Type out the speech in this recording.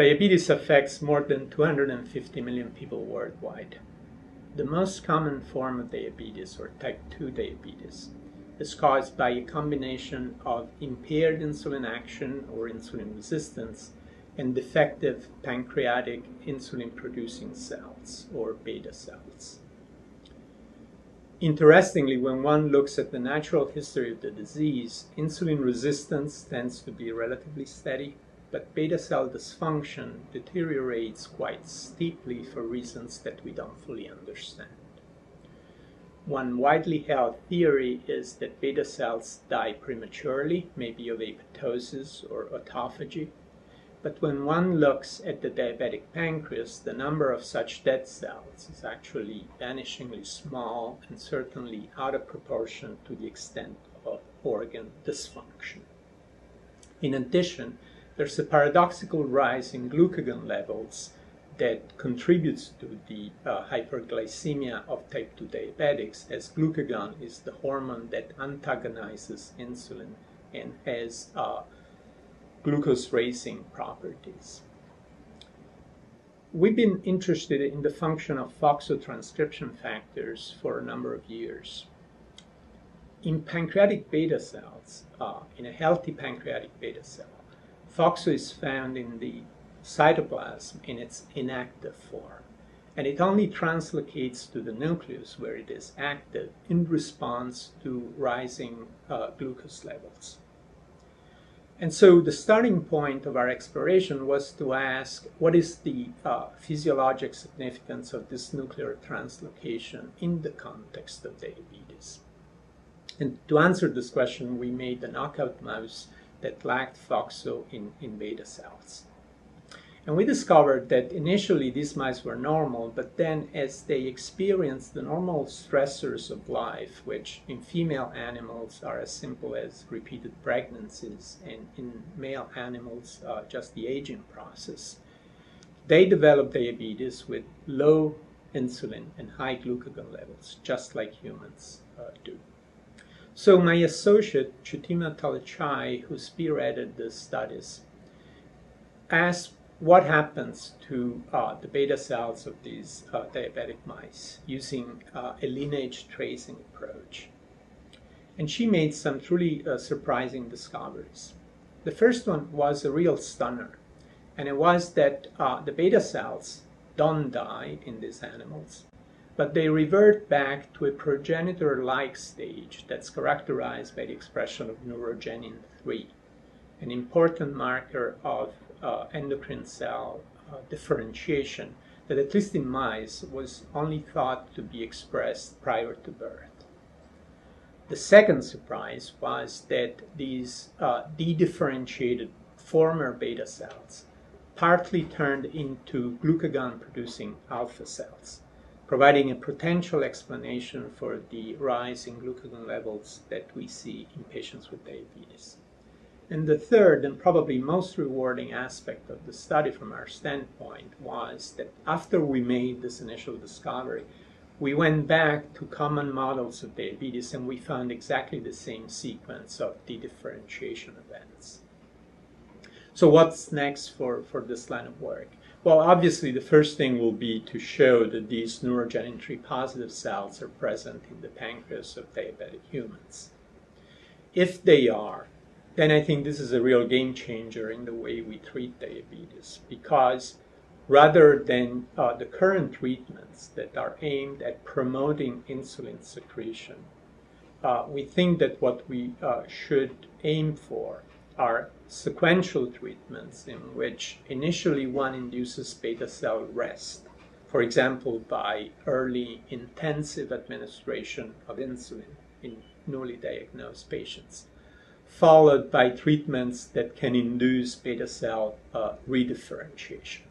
Diabetes affects more than 250 million people worldwide. The most common form of diabetes, or type 2 diabetes, is caused by a combination of impaired insulin action or insulin resistance and defective pancreatic insulin-producing cells, or beta cells. Interestingly, when one looks at the natural history of the disease, insulin resistance tends to be relatively steady, but beta cell dysfunction deteriorates quite steeply for reasons that we don't fully understand. One widely held theory is that beta cells die prematurely, maybe of apoptosis or autophagy, but when one looks at the diabetic pancreas, the number of such dead cells is actually vanishingly small and certainly out of proportion to the extent of organ dysfunction. In addition, there's a paradoxical rise in glucagon levels that contributes to the hyperglycemia of type 2 diabetics, as glucagon is the hormone that antagonizes insulin and has glucose-raising properties. We've been interested in the function of FOXO transcription factors for a number of years. In pancreatic beta cells, in a healthy pancreatic beta cell, FOXO is found in the cytoplasm in its inactive form, and it only translocates to the nucleus where it is active in response to rising glucose levels. And so the starting point of our exploration was to ask, what is the physiologic significance of this nuclear translocation in the context of diabetes? And to answer this question, we made a knockout mouse that lacked FOXO in beta cells. And we discovered that initially these mice were normal, but then as they experienced the normal stressors of life, which in female animals are as simple as repeated pregnancies, and in male animals just the aging process, they developed diabetes with low insulin and high glucagon levels, just like humans do. So my associate, Chutima Talachai, who spearheaded the studies, asked what happens to the beta cells of these diabetic mice using a lineage tracing approach. And she made some truly surprising discoveries. The first one was a real stunner, and it was that the beta cells don't die in these animals, but they revert back to a progenitor-like stage that's characterized by the expression of neurogenin 3, an important marker of endocrine cell differentiation that, at least in mice, was only thought to be expressed prior to birth. The second surprise was that these dedifferentiated former beta cells partly turned into glucagon-producing alpha cells, providing a potential explanation for the rise in glucagon levels that we see in patients with diabetes. And the third and probably most rewarding aspect of the study from our standpoint was that after we made this initial discovery, we went back to common models of diabetes and we found exactly the same sequence of dedifferentiation events. So what's next for this line of work? Well, obviously, the first thing will be to show that these neurogenin 3 positive cells are present in the pancreas of diabetic humans. If they are, then I think this is a real game changer in the way we treat diabetes, because rather than the current treatments that are aimed at promoting insulin secretion, we think that what we should aim for are sequential treatments in which initially one induces beta cell rest, for example, by early intensive administration of insulin in newly diagnosed patients, followed by treatments that can induce beta cell redifferentiation.